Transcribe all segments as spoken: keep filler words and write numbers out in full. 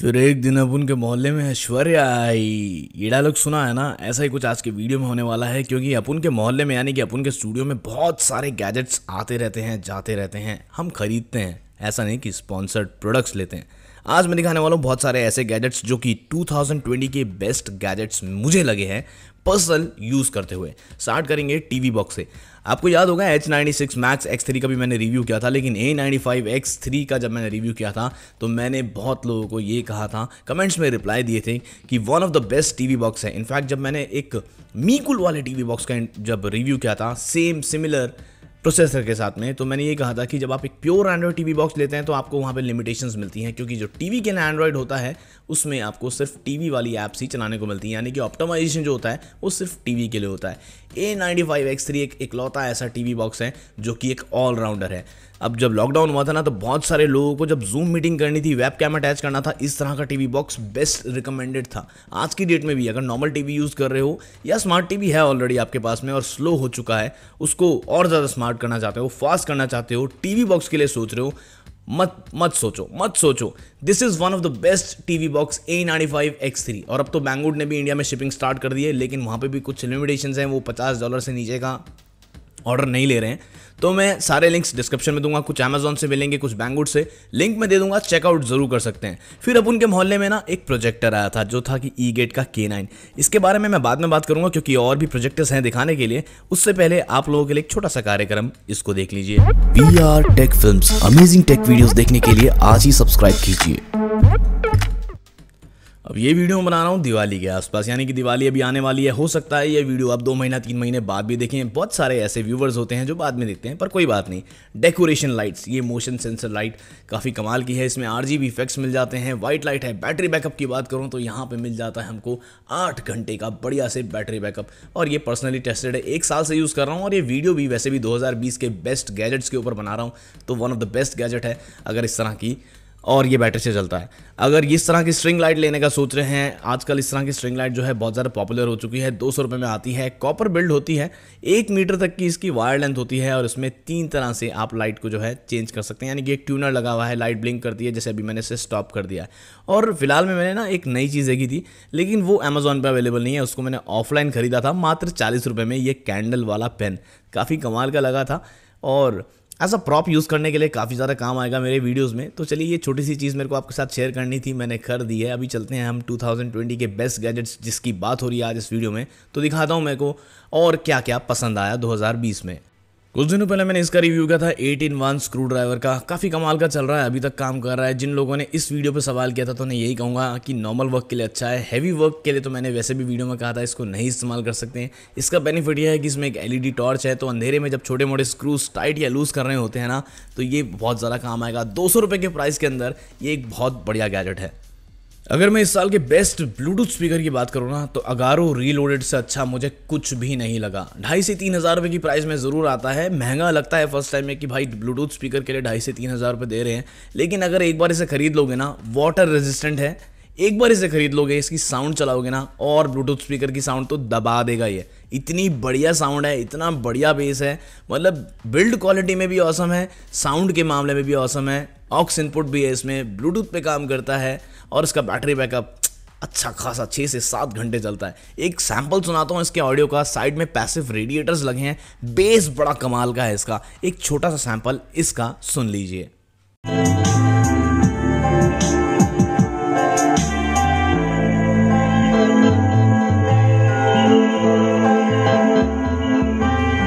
फिर एक दिन अपन के मोहल्ले में ऐश्वर्या आई। ये डायलॉग सुना है ना, ऐसा ही कुछ आज के वीडियो में होने वाला है। क्योंकि अपन के मोहल्ले में यानी कि अपन के स्टूडियो में बहुत सारे गैजेट्स आते रहते हैं, जाते रहते हैं, हम खरीदते हैं, ऐसा नहीं कि स्पॉन्सर्ड प्रोडक्ट्स लेते हैं। आज मैं दिखाने वाला हूँ बहुत सारे ऐसे गैजेट्स जो कि टू थाउजेंड ट्वेंटी के बेस्ट गैजेट्स मुझे लगे हैं पर्सनल यूज़ करते हुए। स्टार्ट करेंगे टीवी बॉक्स से। आपको याद होगा H ninety six max X three का भी मैंने रिव्यू किया था, लेकिन A ninety five X three का जब मैंने रिव्यू किया था तो मैंने बहुत लोगों को ये कहा था, कमेंट्स में रिप्लाई दिए थे कि one of the best TV box है। इनफैक्ट जब मैंने एक मीकुल वाले टीवी बॉक्स का जब रिव्यू किया था सेम सिमिलर प्रोसेसर के साथ में, तो मैंने ये कहा था कि जब आप एक प्योर एंड्रॉयड टीवी बॉक्स लेते हैं तो आपको वहाँ पे लिमिटेशंस मिलती हैं, क्योंकि जो टीवी के लिए एंड्रॉयड होता है उसमें आपको सिर्फ टीवी वाली ऐप्स ही चलाने को मिलती हैं, यानी कि ऑप्टिमाइजेशन जो होता है वो सिर्फ टीवी के लिए होता है। A ninety five X three एक इकलौता ऐसा टीवी बॉक्स है जो कि एक ऑलराउंडर है। अब जब लॉकडाउन हुआ था ना, तो बहुत सारे लोगों को जब जूम मीटिंग करनी थी, वेब कैम अटैच करना था, इस तरह का टीवी बॉक्स बेस्ट रिकमेंडेड था। आज की डेट में भी अगर नॉर्मल टीवी यूज़ कर रहे हो या स्मार्ट टीवी है ऑलरेडी आपके पास में और स्लो हो चुका है, उसको और ज़्यादा स्मार्ट करना चाहते हो, फास्ट करना चाहते हो, टीवी बॉक्स के लिए सोच रहे हो, मत मत सोचो मत सोचो this is one of the best TV box A ninety five X three. और अब तो बैंगवुड ने भी इंडिया में शिपिंग स्टार्ट कर दी है, लेकिन वहाँ पे भी कुछ लिमिटेशंस हैं, वो पचास डॉलर से नीचे का ऑर्डर नहीं ले रहे हैं। तो मैं सारे लिंक्स डिस्क्रिप्शन में दूंगा, कुछ अमेजॉन से मिलेंगे, कुछ बैंगवुड से, लिंक मैं दे दूंगा, चेकआउट जरूर कर सकते हैं। फिर अब उनके मोहल्ले में ना एक प्रोजेक्टर आया था जो था कि ई-गेट का के नाइन। इसके बारे में मैं बाद में बात करूंगा क्योंकि और भी प्रोजेक्टर्स हैं दिखाने के लिए। उससे पहले आप लोगों के लिए एक छोटा सा कार्यक्रम, इसको देख लीजिए। B R Tech Films, amazing tech videos देखने के लिए आज ही सब्सक्राइब कीजिए। अब ये वीडियो मैं बना रहा हूँ दिवाली के आसपास, यानी कि दिवाली अभी आने वाली है। हो सकता है ये वीडियो आप दो महीना तीन महीने बाद भी देखें। बहुत सारे ऐसे व्यूवर्स होते हैं जो बाद में देखते हैं, पर कोई बात नहीं। डेकोरेशन लाइट्स, ये मोशन सेंसर लाइट काफ़ी कमाल की है। इसमें आरजीबी इफेक्ट्स मिल जाते हैं, वाइट लाइट है। बैटरी बैकअप की बात करूँ तो यहाँ पर मिल जाता है हमको आठ घंटे का बढ़िया से बैटरी बैकअप। और ये पर्सनली टेस्टेड है, एक साल से यूज़ कर रहा हूँ। और ये वीडियो भी वैसे भी दो हज़ार बीस के बेस्ट गैजेट्स के ऊपर बना रहा हूँ, तो one of the best gadget है अगर इस तरह की, और ये बैटरी से चलता है। अगर इस तरह की स्ट्रिंग लाइट लेने का सोच रहे हैं, आजकल इस तरह की स्ट्रिंग लाइट जो है बहुत ज़्यादा पॉपुलर हो चुकी है। दो सौ रुपये में आती है, कॉपर बिल्ड होती है, एक मीटर तक की इसकी वायर लेंथ होती है। और इसमें तीन तरह से आप लाइट को जो है चेंज कर सकते हैं, यानी कि एक ट्यूनर लगा हुआ है, लाइट ब्लिंक करती है, जैसे अभी मैंने इसे स्टॉप कर दिया है। और फिलहाल में मैंने ना एक नई चीज़ देखी थी, लेकिन वो अमेजोन पर अवेलेबल नहीं है, उसको मैंने ऑफलाइन ख़रीदा था मात्र चालीस रुपये में। ये कैंडल वाला पेन काफ़ी कमाल का लगा था और ऐसा प्रॉप यूज़ करने के लिए काफ़ी ज़्यादा काम आएगा मेरे वीडियोस में। तो चलिए, ये छोटी सी चीज़ मेरे को आपके साथ शेयर करनी थी, मैंने कर दी है। अभी चलते हैं हम टू थाउजेंड ट्वेंटी के बेस्ट गैजेट्स जिसकी बात हो रही है आज इस वीडियो में, तो दिखाता हूँ मेरे को और क्या क्या पसंद आया दो हज़ार बीस में। कुछ दिनों पहले मैंने इसका रिव्यू किया था eight in one screw driver का, काफ़ी कमाल का चल रहा है, अभी तक काम कर रहा है। जिन लोगों ने इस वीडियो पर सवाल किया था तो मैं यही कहूँगा कि नॉर्मल वर्क के लिए अच्छा है, हैवी वर्क के लिए तो मैंने वैसे भी वीडियो में कहा था इसको नहीं इस्तेमाल कर सकते हैं। इसका बेनिफिट यह है कि इसमें एक एलईडी टॉर्च है, तो अंधेरे में जब छोटे मोटे स्क्रूज टाइट या लूज़ कर रहे होते हैं ना, तो ये बहुत ज़्यादा काम आएगा। दो सौ रुपये के प्राइस के अंदर ये एक बहुत बढ़िया गैजेट है। अगर मैं इस साल के बेस्ट ब्लूटूथ स्पीकर की बात करूँ ना, तो अगारो रीलोडेड से अच्छा मुझे कुछ भी नहीं लगा। ढाई से तीन हज़ार रुपये की प्राइस में ज़रूर आता है, महंगा लगता है फर्स्ट टाइम में कि भाई ब्लूटूथ स्पीकर के लिए ढाई से तीन हज़ार रुपये दे रहे हैं। लेकिन अगर एक बार इसे खरीद लोगे ना, वाटर रेजिस्टेंट है, एक बार इसे खरीद लोगे, इसकी साउंड चलाओगे ना, और ब्लूटूथ स्पीकर की साउंड तो दबा देगा। ये इतनी बढ़िया साउंड है, इतना बढ़िया बेस है, मतलब बिल्ड क्वालिटी में भी औसम है, साउंड के मामले में भी औसम है, ऑक्स इनपुट भी है इसमें, ब्लूटूथ पे काम करता है, और इसका बैटरी बैकअप अच्छा खासा छः से सात घंटे चलता है। एक सैंपल सुनाता हूँ इसके ऑडियो का, साइड में पैसिव रेडिएटर्स लगे हैं, बेस बड़ा कमाल का है इसका। एक छोटा सा सैंपल इसका सुन लीजिए।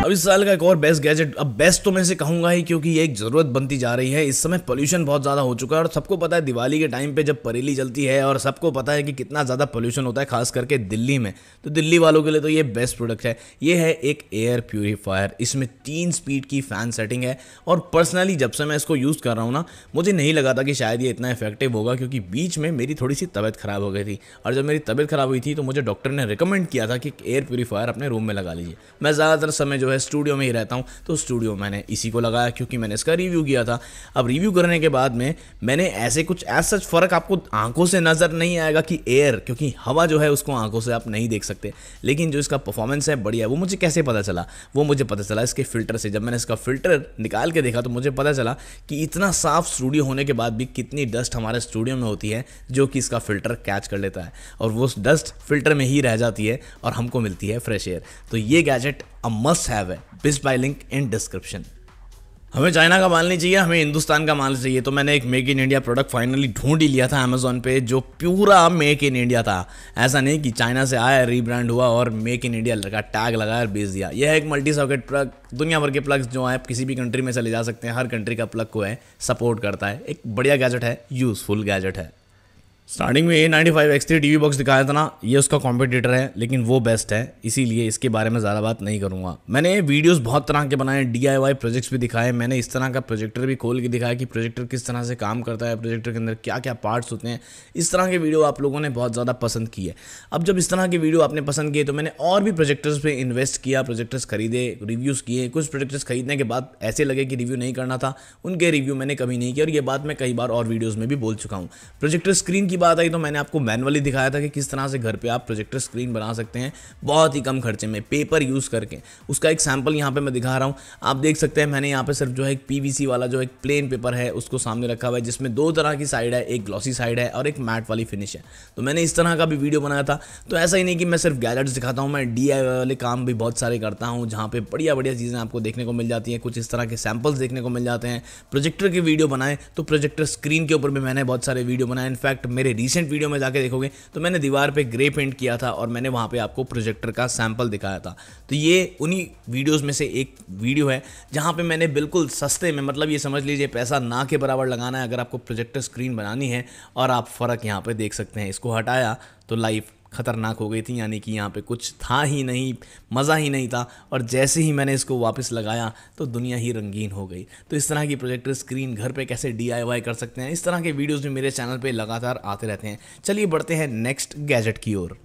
अब इस साल का एक और बेस्ट गैजेट, अब बेस्ट तो मैं इसे कहूँगा ही क्योंकि ये एक ज़रूरत बनती जा रही है। इस समय पोल्यूशन बहुत ज़्यादा हो चुका है और सबको पता है दिवाली के टाइम पे जब परेली जलती है और सबको पता है कि कितना ज़्यादा पोल्यूशन होता है, खास करके दिल्ली में, तो दिल्ली वालों के लिए तो ये बेस्ट प्रोडक्ट है। ये है एक एयर प्योरीफायर, इसमें तीन स्पीड की फ़ैन सेटिंग है। और पर्सनली जब से मैं इसको यूज़ कर रहा हूँ ना, मुझे नहीं लगा था कि शायद ये इतना इफेक्टिव होगा, क्योंकि बीच में मेरी थोड़ी सी तबीयत ख़राब हो गई थी। और जब मेरी तबीयत ख़राब हुई थी तो मुझे डॉक्टर ने रिकमेंड किया था कि एयर प्योरीफायर अपने रूम में लगा लीजिए। मैं ज़्यादातर समय जो है स्टूडियो में ही रहता हूँ, तो स्टूडियो मैंने इसी को लगाया क्योंकि मैंने इसका रिव्यू किया था। अब रिव्यू करने के बाद में मैंने ऐसे कुछ एज सच फ़र्क आपको आंखों से नज़र नहीं आएगा कि एयर, क्योंकि हवा जो है उसको आंखों से आप नहीं देख सकते, लेकिन जो इसका परफॉर्मेंस है बढ़िया है। वो मुझे कैसे पता चला, वो मुझे पता चला इसके फ़िल्टर से। जब मैंने इसका फ़िल्टर निकाल के देखा तो मुझे पता चला कि इतना साफ़ स्टूडियो होने के बाद भी कितनी डस्ट हमारे स्टूडियो में होती है जो कि इसका फ़िल्टर कैच कर लेता है, और वो डस्ट फ़िल्टर में ही रह जाती है और हमको मिलती है फ्रेश एयर। तो ये गैजेट अ मस्ट हैव है, best buy link in description. हमें चाइना का माल नहीं चाहिए, हमें हिंदुस्तान का माल चाहिए। तो मैंने एक make in India product finally ढूंढ ही लिया था अमेज़ॉन पे, जो पूरा मेक इन इंडिया था। ऐसा नहीं कि चाइना से आया, रीब्रांड हुआ और मेक इन इंडिया का टैग लगाया और बेच दिया। यह है एक मल्टी सॉकेट प्लग। दुनिया भर के प्लग्स जो हैं आप किसी भी कंट्री में चले जा सकते हैं, हर कंट्री का प्लग को है सपोर्ट करता है। एक बढ़िया गैजेट है, यूज़फुल गैजेट है। स्टार्टिंग में A ninety five X three TV box दिखाया था ना, ये उसका कॉम्पिटिटर है लेकिन वो बेस्ट है, इसीलिए इसके बारे में ज़्यादा बात नहीं करूँगा। मैंने वीडियोस बहुत तरह के बनाए, डीआईवाई प्रोजेक्ट्स भी दिखाए, मैंने इस तरह का प्रोजेक्टर भी खोल के दिखाया कि प्रोजेक्टर किस तरह से काम करता है, प्रोजेक्टर के अंदर क्या क्या पार्ट्स होते हैं। इस तरह के वीडियो आप लोगों ने बहुत ज़्यादा पसंद की है। अब जब इस तरह के वीडियो आपने पसंद किए तो मैंने और भी प्रोजेक्टर्स पर इन्वेस्ट किया, प्रोजेक्टर्स खरीदे, रिव्यूज़ किए। कुछ प्रोजेक्टर्स खरीदने के बाद ऐसे लगे कि रिव्यू नहीं करना था, उनके रिव्यू मैंने कभी नहीं किया, और ये बात मैं कई बार और वीडियोज़ में भी बोल चुका हूँ। प्रोजेक्टर स्क्रीन बात आई तो मैंने आपको मैनुअली दिखाया था कि किस तरह से घर पे आप प्रोजेक्टर स्क्रीन बना सकते हैं बहुत ही कम खर्चे में, पेपर यूज करके। उसका एक सैंपल यहाँ पे मैं दिखा रहा हूँ, आप देख सकते हैं। मैंने यहाँ पे सिर्फ जो है एक पीवीसी वाला जो एक प्लेन पेपर है उसको सामने रखा हुआ है, जिसमें दो तरह की साइड है, एक ग्लॉसी साइड है और एक मैट वाली फिनिश है। तो मैंने इस तरह का भी वीडियो बनाया था। तो ऐसा ही नहीं कि मैं सिर्फ गैजेट्स दिखाता हूँ, मैं डी आई वाई वाले काम भी बहुत सारे करता हूँ, जहाँ पे बढ़िया बढ़िया चीज़ें आपको देखने को मिल जाती हैं। कुछ इस तरह के सैम्पल्स देखने को मिल जाते हैं। प्रोजेक्टर के वीडियो बनाए तो प्रोजेक्टर स्क्रीन के ऊपर भी मैंने बहुत सारे वीडियो बनाए। इनफैक्ट मेरे रिसेंट वीडियो में जाके देखोगे तो मैंने दीवार पे ग्रे पेंट किया था और मैंने वहाँ पे आपको प्रोजेक्टर का सैंपल दिखाया था। तो ये उन्हीं वीडियोस में से एक वीडियो है जहाँ पे मैंने बिल्कुल सस्ते में, मतलब ये समझ लीजिए पैसा ना के बराबर लगाना है अगर आपको प्रोजेक्टर स्क्रीन बनानी है, और आप फ़र्क यहाँ पे देख सकते हैं। इसको हटाया तो लाइफ ख़तरनाक हो गई थी, यानी कि यहाँ पे कुछ था ही नहीं, मज़ा ही नहीं था। और जैसे ही मैंने इसको वापस लगाया तो दुनिया ही रंगीन हो गई। तो इस तरह की प्रोजेक्टर स्क्रीन घर पे कैसे डीआईवाई कर सकते हैं, इस तरह के वीडियोज़ भी मेरे चैनल पे लगातार आते रहते हैं। चलिए बढ़ते हैं नेक्स्ट गैजेट की ओर।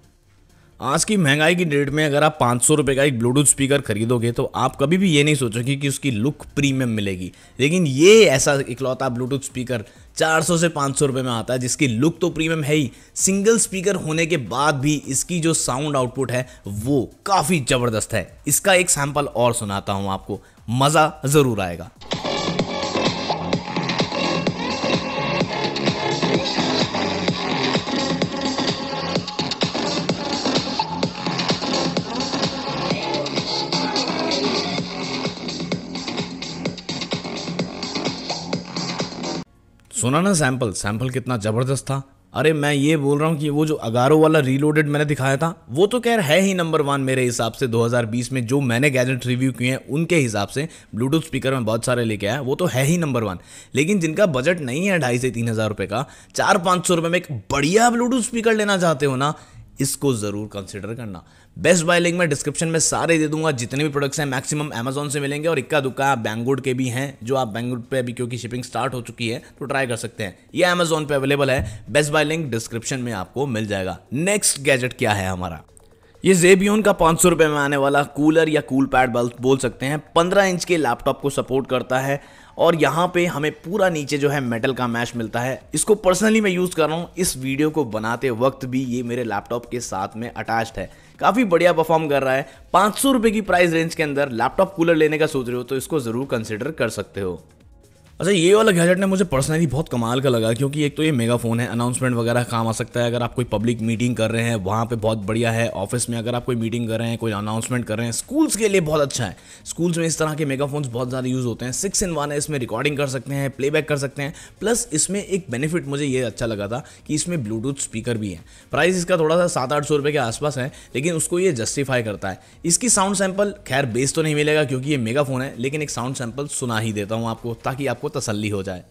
आज की महंगाई की डेट में अगर आप पाँच सौ रुपये का एक ब्लूटूथ स्पीकर खरीदोगे तो आप कभी भी ये नहीं सोचोगे कि उसकी लुक प्रीमियम मिलेगी, लेकिन ये ऐसा इकलौता ब्लूटूथ स्पीकर चार सौ से पाँच सौ रुपये में आता है जिसकी लुक तो प्रीमियम है ही, सिंगल स्पीकर होने के बाद भी इसकी जो साउंड आउटपुट है वो काफ़ी ज़बरदस्त है। इसका एक सैम्पल और सुनाता हूँ आपको, मज़ा ज़रूर आएगा। सुना ना सैंपल, सैंपल कितना ज़बरदस्त था। अरे मैं ये बोल रहा हूँ कि वो जो अगारो वाला रीलोडेड मैंने दिखाया था वो तो खैर है ही नंबर वन मेरे हिसाब से। दो हज़ार बीस में जो मैंने गैजेट रिव्यू किए हैं उनके हिसाब से ब्लूटूथ स्पीकर में बहुत सारे लेके आया, वो तो है ही नंबर वन। लेकिन जिनका बजट नहीं है ढाई से तीन हज़ार रुपये का, चार पाँच सौ रुपये में एक बढ़िया ब्लूटूथ स्पीकर लेना चाहते हो ना, इसको ज़रूर कंसिडर करना। बेस्ट बाय लिंक मैं डिस्क्रिप्शन में सारे दे दूंगा, जितने भी प्रोडक्ट्स हैं मैक्सिमम अमेज़ॉन से मिलेंगे, और इक्का दुक्का बैंगुड के भी हैं जो आप बैंगुड पे अभी क्योंकि शिपिंग स्टार्ट हो चुकी है तो ट्राई कर सकते हैं। ये अमेज़ॉन पे अवेलेबल है, बेस्ट बाय लिंक डिस्क्रिप्शन में आपको मिल जाएगा। नेक्स्ट गैजेट क्या है हमारा, ये जेबियन का पाँच सौ रुपये में आने वाला कूलर या कूल पैड बल्ब बोल सकते हैं। पंद्रह इंच के लैपटॉप को सपोर्ट करता है और यहाँ पे हमें पूरा नीचे जो है मेटल का मैश मिलता है। इसको पर्सनली मैं यूज़ कर रहा हूँ, इस वीडियो को बनाते वक्त भी ये मेरे लैपटॉप के साथ में अटैच्ड है। काफ़ी बढ़िया परफॉर्म कर रहा है। पाँच सौ रुपये की प्राइस रेंज के अंदर लैपटॉप कूलर लेने का सोच रहे हो तो इसको ज़रूर कंसिडर कर सकते हो। अच्छा, ये वाला गैजेट ने मुझे पर्सनली बहुत कमाल का लगा, क्योंकि एक तो ये मेगा फ़ोन है, अनाउंसमेंट वगैरह काम आ सकता है। अगर आप कोई पब्लिक मीटिंग कर रहे हैं वहाँ पे बहुत बढ़िया है, ऑफिस में अगर आप कोई मीटिंग कर रहे हैं, कोई अनाउंसमेंट कर रहे हैं, स्कूल्स के लिए बहुत अच्छा है। स्कूल्स में इस तरह के मेगा फोन्स बहुत ज़्यादा यूज़ होते हैं। सिक्स इन वन है, इसमें रिकॉर्डिंग कर सकते हैं, प्लेबैक कर सकते हैं। प्लस इसमें एक बेनिफिट मुझे ये अच्छा लगा था कि इसमें ब्लूटूथ स्पीकर भी है। प्राइस इसका थोड़ा सा सात आठ सौ रुपये के आसपास है, लेकिन उसको ये जस्टिफाई करता है। इसकी साउंड सैंपल खैर बेस तो नहीं मिलेगा क्योंकि ये मेगा फ़ोन है, लेकिन एक साउंड सैंपल सुना ही देता हूँ आपको ताकि आपको तसल्ली हो जाए।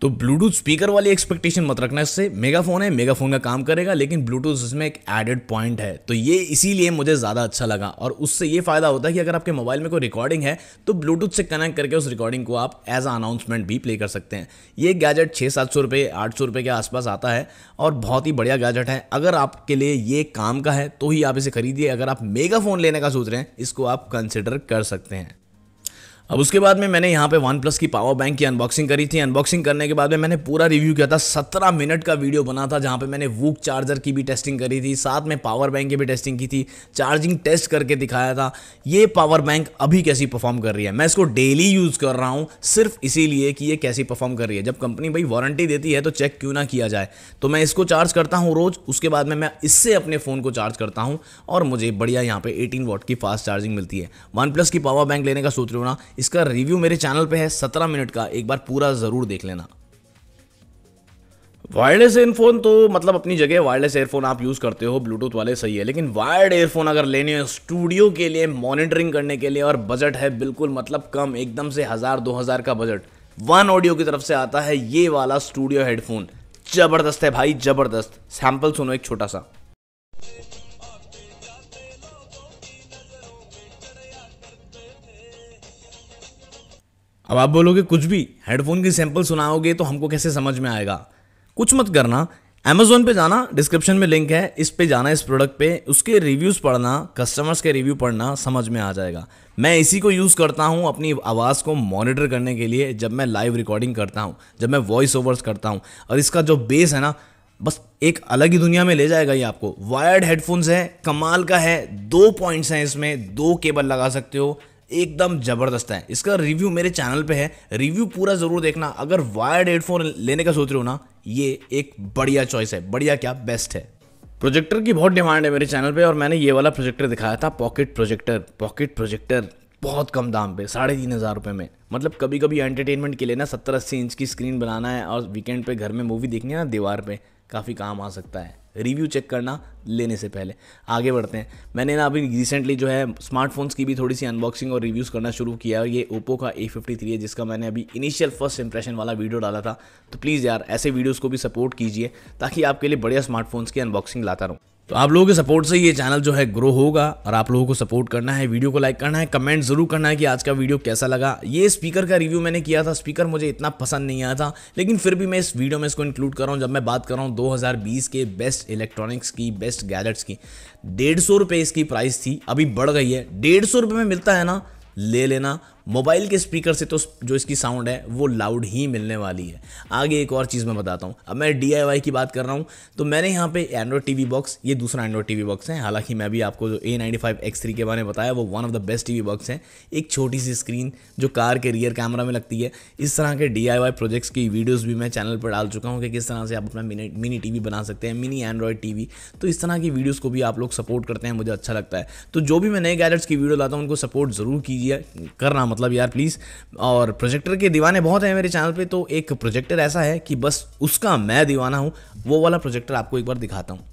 तो ब्लूटूथ स्पीकर वाली एक्सपेक्टेशन मत रखना इससे। मेगाफोन है, मेगाफोन का काम करेगा, लेकिन ब्लूटूथ इसमें एक एडेड पॉइंट है, तो ये इसीलिए मुझे ज़्यादा अच्छा लगा। और उससे ये फ़ायदा होता है कि अगर आपके मोबाइल में कोई रिकॉर्डिंग है तो ब्लूटूथ से कनेक्ट करके उस रिकॉर्डिंग को आप एज अ अनाउंसमेंट भी प्ले कर सकते हैं। ये गैजेट छः सात सौ रुपये आठ सौ रुपये के आसपास आता है और बहुत ही बढ़िया गैजेट है। अगर आपके लिए ये काम का है तो ही आप इसे खरीदिए। अगर आप मेगाफोन लेने का सोच रहे हैं, इसको आप कंसिडर कर सकते हैं। अब उसके बाद में मैंने यहाँ पे वन प्लस की पावर बैंक की अनबॉक्सिंग करी थी। अनबॉक्सिंग करने के बाद में मैंने पूरा रिव्यू किया था, सत्रह मिनट का वीडियो बना था जहाँ पे मैंने वूक चार्जर की भी टेस्टिंग करी थी, साथ में पावर बैंक की भी टेस्टिंग की थी, चार्जिंग टेस्ट करके दिखाया था ये पावर बैंक अभी कैसी परफॉर्म कर रही है। मैं इसको डेली यूज़ कर रहा हूँ सिर्फ इसीलिए कि ये कैसी परफॉर्म कर रही है। जब कंपनी भाई वारंटी देती है तो चेक क्यों ना किया जाए। तो मैं इसको चार्ज करता हूँ रोज़, उसके बाद में मैं इससे अपने फ़ोन को चार्ज करता हूँ और मुझे बढ़िया यहाँ पर एटीन वॉट की फास्ट चार्जिंग मिलती है। वन प्लस की पावर बैंक लेने का सोच रहे हो ना, इसका रिव्यू मेरे चैनल पे है, सत्रह मिनट का, एक बार पूरा ज़रूर देख लेना। वायरलेस एयरफोन तो मतलब अपनी जगह वायरलेस एयरफोन आप यूज़ करते हो, ब्लूटूथ वाले सही है, लेकिन वायर्ड एयरफोन अगर लेने हो स्टूडियो के लिए, मॉनिटरिंग करने के लिए, और बजट है बिल्कुल मतलब कम, एकदम से हज़ार दो हज़ार का बजट, वन ऑडियो की तरफ से आता है ये वाला स्टूडियो हेडफोन। ज़बरदस्त है भाई, ज़बरदस्त। सैम्पल सुनो एक छोटा सा। अब आप बोलोगे कुछ भी हेडफोन की सैंपल सुनाओगे तो हमको कैसे समझ में आएगा। कुछ मत करना, अमेजोन पे जाना, डिस्क्रिप्शन में लिंक है, इस पे जाना, इस प्रोडक्ट पे, उसके रिव्यूज़ पढ़ना, कस्टमर्स के रिव्यू पढ़ना, समझ में आ जाएगा। मैं इसी को यूज़ करता हूँ अपनी आवाज़ को मॉनिटर करने के लिए जब मैं लाइव रिकॉर्डिंग करता हूँ, जब मैं वॉइस ओवर्स करता हूँ। और इसका जो बेस है ना, बस एक अलग ही दुनिया में ले जाएगा ये आपको। वायर्ड हेडफोन्स है, कमाल का है, दो पॉइंट्स हैं इसमें, दो केबल लगा सकते हो, एकदम ज़बरदस्त है। इसका रिव्यू मेरे चैनल पे है, रिव्यू पूरा ज़रूर देखना। अगर वायर्ड हेडफोन लेने का सोच रहे हो ना, ये एक बढ़िया चॉइस है, बढ़िया क्या बेस्ट है। प्रोजेक्टर की बहुत डिमांड है मेरे चैनल पे और मैंने ये वाला प्रोजेक्टर दिखाया था, पॉकेट प्रोजेक्टर। पॉकेट प्रोजेक्टर बहुत कम दाम पे साढ़े तीन हज़ार रुपये में, मतलब कभी कभी एंटरटेनमेंट के लिए ना सत्तर अस्सी इंच की स्क्रीन बनाना है और वीकेंड पे घर में मूवी देखनी है ना दीवार पे, काफ़ी काम आ सकता है। रिव्यू चेक करना लेने से पहले। आगे बढ़ते हैं। मैंने ना अभी रिसेंटली जो है स्मार्टफोन्स की भी थोड़ी सी अनबॉक्सिंग और रिव्यूज़ करना शुरू किया है। ये ओप्पो का ए फिफ्टी थ्री है जिसका मैंने अभी इनिशियल फर्स्ट इंप्रेशन वाला वीडियो डाला था। तो प्लीज़ यार ऐसे वीडियोज़ को भी सपोर्ट कीजिए ताकि आपके लिए बढ़िया स्मार्टफोन्स की अनबॉक्सिंग लाता रहूँ। तो आप लोगों के सपोर्ट से ये चैनल जो है ग्रो होगा और आप लोगों को सपोर्ट करना है, वीडियो को लाइक करना है, कमेंट ज़रूर करना है कि आज का वीडियो कैसा लगा। ये स्पीकर का रिव्यू मैंने किया था, स्पीकर मुझे इतना पसंद नहीं आया था, लेकिन फिर भी मैं इस वीडियो में इसको इंक्लूड कर रहा हूँ जब मैं बात कर रहा हूँ दो हज़ार बीस के बेस्ट इलेक्ट्रॉनिक्स की, बेस्ट गैजेट्स की। डेढ़ सौ रुपये इसकी प्राइस थी, अभी बढ़ गई है, डेढ़ सौ रुपये में मिलता है ना, ले लेना। मोबाइल के स्पीकर से तो जो इसकी साउंड है वो लाउड ही मिलने वाली है। आगे एक और चीज़ मैं बताता हूँ। अब मैं डी आई वाई की बात कर रहा हूँ तो मैंने यहाँ पे एंड्रॉयड टीवी बॉक्स, ये दूसरा एंड्रॉयड टीवी बॉक्स है, हालांकि मैं भी आपको जो A ninety five X three के बारे में बताया वो one of the best TV box है। एक छोटी सी स्क्रीन जो कार के रियर कैमरा में लगती है। इस तरह के डी आई वाई प्रोजेक्ट्स की वीडियोज़ भी मैं चैनल पर डाल चुका हूँ कि किस तरह से आप अपना मिनी मिनी टी वी बना सकते हैं, मिनी एंड्रॉयड टी वी। तो इस तरह की वीडियोज़ को भी आप लोग सपोर्ट करते हैं, मुझे अच्छा लगता है। तो जो भी मैं नए गैजेट्स की वीडियो लाता हूँ उनको सपोर्ट ज़रूर कीजिए, करना मतलब यार प्लीज़। और प्रोजेक्टर के दीवाने बहुत हैं मेरे चैनल पे, तो एक प्रोजेक्टर ऐसा है कि बस उसका मैं दीवाना हूँ, वो वाला प्रोजेक्टर आपको एक बार दिखाता हूँ।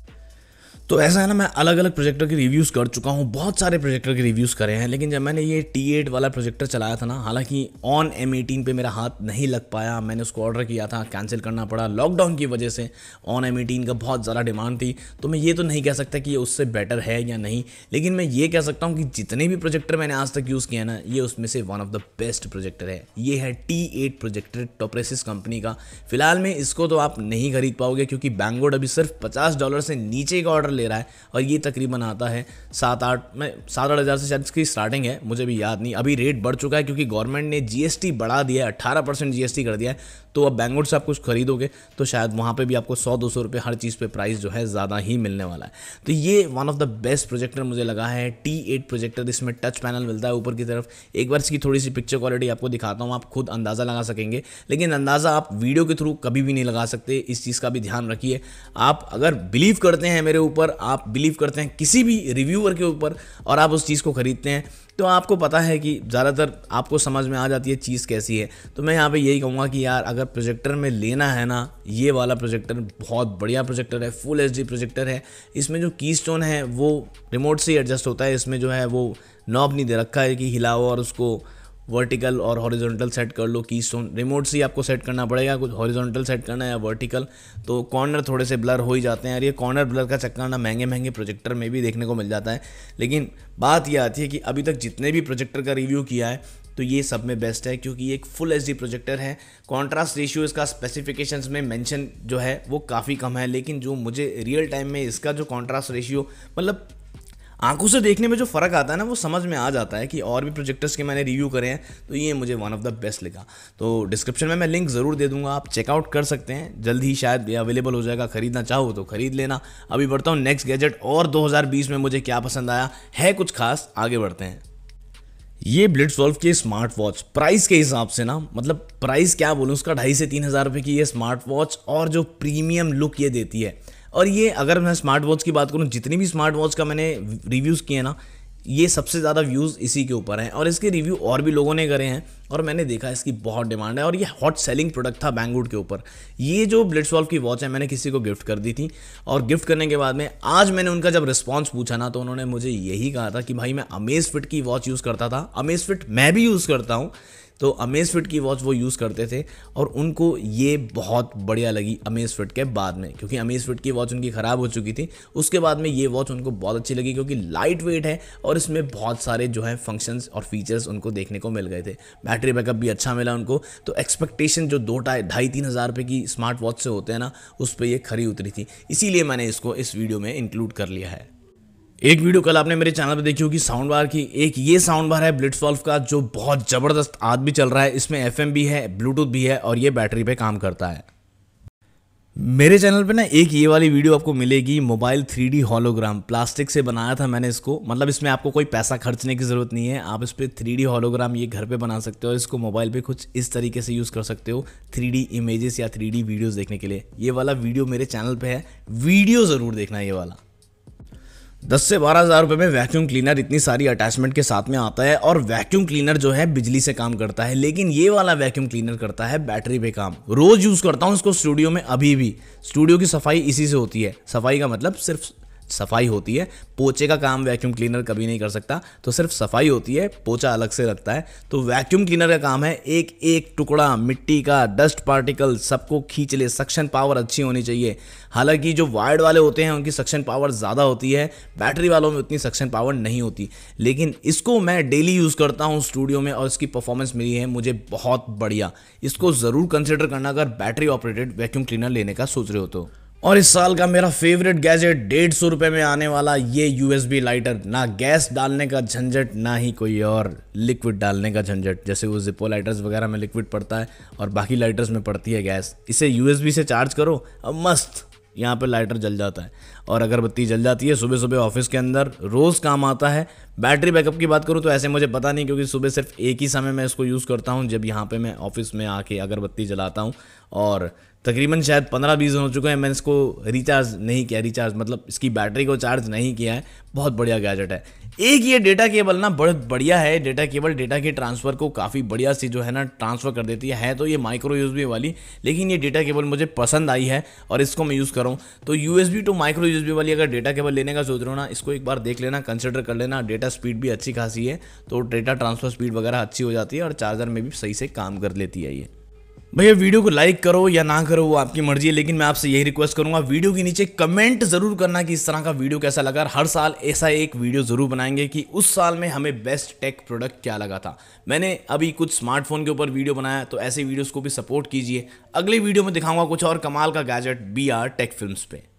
तो ऐसा है ना, मैं अलग अलग प्रोजेक्टर के रिव्यूज़ कर चुका हूँ, बहुत सारे प्रोजेक्टर के रिव्यूज़ करे हैं, लेकिन जब मैंने ये टी एट वाला प्रोजेक्टर चलाया था ना, हालांकि ऑन एम एटीन पे मेरा हाथ नहीं लग पाया, मैंने उसको ऑर्डर किया था, कैंसिल करना पड़ा लॉकडाउन की वजह से। ऑन एम एटीन का बहुत ज़्यादा डिमांड थी, तो मैं ये तो नहीं कह सकता कि ये उससे बेटर है या नहीं, लेकिन मैं ये कह सकता हूँ कि जितने भी प्रोजेक्टर मैंने आज तक यूज़ किए हैं ना, ये उसमें से one of the best projector है। ये है टी एट प्रोजेक्टर, टोप्रेसिस कंपनी का। फिलहाल में इसको तो आप नहीं खरीद पाओगे क्योंकि बैंगोड अभी सिर्फ पचास डॉलर से नीचे का ऑर्डर ले रहा है और ये तकरीबन आता है सात आठ में सात आठ हज़ार से शायद इसकी स्टार्टिंग है, मुझे भी याद नहीं। अभी रेट बढ़ चुका है क्योंकि गवर्नमेंट ने जीएसटी बढ़ा दिया है, अट्ठारह परसेंट जीएसटी कर दिया है। तो अब बैंगलोर से आप कुछ खरीदोगे तो शायद वहाँ पे भी आपको सौ दो सौ रुपये हर चीज़ पे प्राइस जो है ज़्यादा ही मिलने वाला है। तो ये one of the best projector मुझे लगा है, टी एट प्रोजेक्टर। इसमें टच पैनल मिलता है ऊपर की तरफ। एक बार इसकी थोड़ी सी पिक्चर क्वालिटी आपको दिखाता हूँ, आप खुद अंदाज़ा लगा सकेंगे, लेकिन अंदाज़ा आप वीडियो के थ्रू कभी भी नहीं लगा सकते, इस चीज़ का भी ध्यान रखिए। आप अगर बिलीव करते हैं मेरे ऊपर, आप बिलीव करते हैं किसी भी रिव्यूअर के ऊपर और आप उस चीज़ को खरीदते हैं, तो आपको पता है कि ज़्यादातर आपको समझ में आ जाती है चीज़ कैसी है। तो मैं यहाँ पे यही कहूँगा कि यार अगर प्रोजेक्टर में लेना है ना, ये वाला प्रोजेक्टर बहुत बढ़िया प्रोजेक्टर है, फुल एच डी प्रोजेक्टर है। इसमें जो की स्टोन है वो रिमोट से एडजस्ट होता है, इसमें जो है वो नॉब नहीं दे रखा है कि हिलाओ और उसको वर्टिकल और हॉरिजॉन्टल सेट कर लो की स्टोन। रिमोट से ही आपको सेट करना पड़ेगा, कुछ हॉरिजॉन्टल सेट करना है या वर्टिकल, तो कॉर्नर थोड़े से ब्लर हो ही जाते हैं। और ये कॉर्नर ब्लर का चक्कर ना महंगे महंगे प्रोजेक्टर में भी देखने को मिल जाता है। लेकिन बात यह आती है कि अभी तक जितने भी प्रोजेक्टर का रिव्यू किया है तो ये सब में बेस्ट है, क्योंकि ये एक फुल एचडी प्रोजेक्टर है। कॉन्ट्रास्ट रेशियो इसका स्पेसिफिकेशंस में मेंशन जो है वो काफ़ी कम है, लेकिन जो मुझे रियल टाइम में इसका जो कॉन्ट्रास्ट रेशियो मतलब आंखों से देखने में जो फ़र्क आता है ना वो समझ में आ जाता है कि और भी प्रोजेक्टर्स के मैंने रिव्यू करे हैं तो ये मुझे वन ऑफ द बेस्ट लगा। तो डिस्क्रिप्शन में मैं लिंक ज़रूर दे दूंगा, आप चेकआउट कर सकते हैं। जल्द ही शायद ये अवेलेबल हो जाएगा, खरीदना चाहो तो खरीद लेना। अभी बढ़ता हूँ नेक्स्ट गैजेट और दो हज़ार बीस में मुझे क्या पसंद आया है, कुछ खास। आगे बढ़ते हैं। ये ब्लिट्सवॉल्फ की स्मार्ट वॉच प्राइस के हिसाब से ना, मतलब प्राइस क्या बोलूँ उसका, ढाई से तीन हज़ार रुपये की ये स्मार्ट वॉच और जो प्रीमियम लुक ये देती है। और ये अगर मैं स्मार्ट वॉच की बात करूँ, जितनी भी स्मार्ट वॉच का मैंने रिव्यूज़ किए ना ये सबसे ज़्यादा व्यूज़ इसी के ऊपर हैं और इसके रिव्यू और भी लोगों ने करे हैं और मैंने देखा इसकी बहुत डिमांड है और ये हॉट सेलिंग प्रोडक्ट था बैंगवुड के ऊपर। ये जो ब्लिट्सवॉल्फ की वॉच है मैंने किसी को गिफ्ट कर दी थी और गिफ्ट करने के बाद में आज मैंने उनका जब रिस्पॉन्स पूछा ना तो उन्होंने मुझे यही कहा था कि भाई मैं अमेजफिट की वॉच यूज़ करता था, अमेजफिट मैं भी यूज़ करता हूँ, तो अमेजफिट की वॉच वो यूज़ करते थे और उनको ये बहुत बढ़िया लगी अमेजफिट के बाद में, क्योंकि अमेजफिट की वॉच उनकी ख़राब हो चुकी थी। उसके बाद में ये वॉच उनको बहुत अच्छी लगी क्योंकि लाइट वेट है और इसमें बहुत सारे जो हैं फंक्शंस और फीचर्स उनको देखने को मिल गए थे। बैटरी बैकअप भी अच्छा मिला उनको, तो एक्सपेक्टेशन जो दो ढाई तीन हज़ार रुपये की स्मार्ट वॉच से होते हैं ना उस पर ये खरी उतरी थी, इसीलिए मैंने इसको इस वीडियो में इंक्लूड कर लिया है। एक वीडियो कल आपने मेरे चैनल पर देखी होगी साउंड बार की, एक ये साउंड बार है ब्लिट्सवॉल्फ का जो बहुत ज़बरदस्त आज भी चल रहा है। इसमें एफएम भी है, ब्लूटूथ भी है और ये बैटरी पे काम करता है। मेरे चैनल पे ना एक ये वाली वीडियो आपको मिलेगी, mobile three D hologram, plastic से बनाया था मैंने इसको, मतलब इसमें आपको कोई पैसा खर्चने की ज़रूरत नहीं है। आप इस पर थ्री डी हॉलोग्राम ये घर पे बना सकते हो और इसको मोबाइल पे कुछ इस तरीके से यूज़ कर सकते हो थ्री डी इमेजेस या थ्री डी वीडियोज़ देखने के लिए। ये वाला वीडियो मेरे चैनल पर है, वीडियो ज़रूर देखना ये वाला। दस से बारह हज़ार रुपये में वैक्यूम क्लीनर इतनी सारी अटैचमेंट के साथ में आता है और वैक्यूम क्लीनर जो है बिजली से काम करता है, लेकिन ये वाला वैक्यूम क्लीनर करता है बैटरी पे काम। रोज़ यूज़ करता हूँ इसको स्टूडियो में, अभी भी स्टूडियो की सफाई इसी से होती है। सफाई का मतलब सिर्फ सफाई होती है, पोछे का काम वैक्यूम क्लीनर कभी नहीं कर सकता, तो सिर्फ सफाई होती है, पोछा अलग से रखता है। तो वैक्यूम क्लीनर का काम है एक एक टुकड़ा मिट्टी का, डस्ट पार्टिकल सबको खींच ले। सक्शन पावर अच्छी होनी चाहिए, हालांकि जो वायर्ड वाले होते हैं उनकी सक्शन पावर ज़्यादा होती है, बैटरी वालों में उतनी सक्शन पावर नहीं होती। लेकिन इसको मैं डेली यूज़ करता हूँ स्टूडियो में और इसकी परफॉर्मेंस मिली है मुझे बहुत बढ़िया। इसको ज़रूर कंसिडर करना अगर बैटरी ऑपरेटेड वैक्यूम क्लीनर लेने का सोच रहे हो तो। और इस साल का मेरा फेवरेट गैजेट डेढ़ सौ रुपये में आने वाला ये यूएसबी लाइटर, ना गैस डालने का झंझट ना ही कोई और लिक्विड डालने का झंझट। जैसे वो जिप्पो लाइटर्स वगैरह में लिक्विड पड़ता है और बाकी लाइटर्स में पड़ती है गैस। इसे यूएसबी से चार्ज करो, अब मस्त यहाँ पे लाइटर जल जाता है और अगरबत्ती जल जाती है सुबह सुबह ऑफिस के अंदर, रोज़ काम आता है। बैटरी बैकअप की बात करूँ तो ऐसे मुझे पता नहीं, क्योंकि सुबह सिर्फ एक ही समय मैं इसको यूज़ करता हूँ जब यहाँ पे मैं ऑफिस में आके अगरबत्ती जलाता हूँ और तकरीबन शायद पंद्रह बीस दिन हो चुके हैं मैंने इसको रिचार्ज नहीं किया। रिचार्ज मतलब इसकी बैटरी को चार्ज नहीं किया है। बहुत बढ़िया गैजेट है। एक ये डेटा केबल ना बहुत बढ़िया है, डेटा केबल डेटा के ट्रांसफ़र को काफ़ी बढ़िया सी जो है ना ट्रांसफ़र कर देती है, है तो ये माइक्रो यूएसबी वाली, लेकिन ये डेटा केबल मुझे पसंद आई है और इसको मैं यूज़ कर रहा हूँ। तो यूएसबी टू माइक्रो यूएसबी वाली अगर डेटा केबल लेने का सोच रहे हो ना, इसको एक बार देख लेना, कंसिडर कर लेना। डेटा स्पीड भी अच्छी खासी है, तो डेटा ट्रांसफ़र स्पीड वगैरह अच्छी हो जाती है और चार्जर में भी सही से काम कर लेती है ये। भैया वीडियो को लाइक करो या ना करो वो आपकी मर्जी है, लेकिन मैं आपसे यही रिक्वेस्ट करूंगा वीडियो के नीचे कमेंट ज़रूर करना कि इस तरह का वीडियो कैसा लगा। हर साल ऐसा एक वीडियो ज़रूर बनाएंगे कि उस साल में हमें बेस्ट टेक प्रोडक्ट क्या लगा था। मैंने अभी कुछ स्मार्टफोन के ऊपर वीडियो बनाया, तो ऐसे वीडियोज़ को भी सपोर्ट कीजिए। अगले वीडियो में दिखाऊँगा कुछ और कमाल का gadget B R Tech Films पे।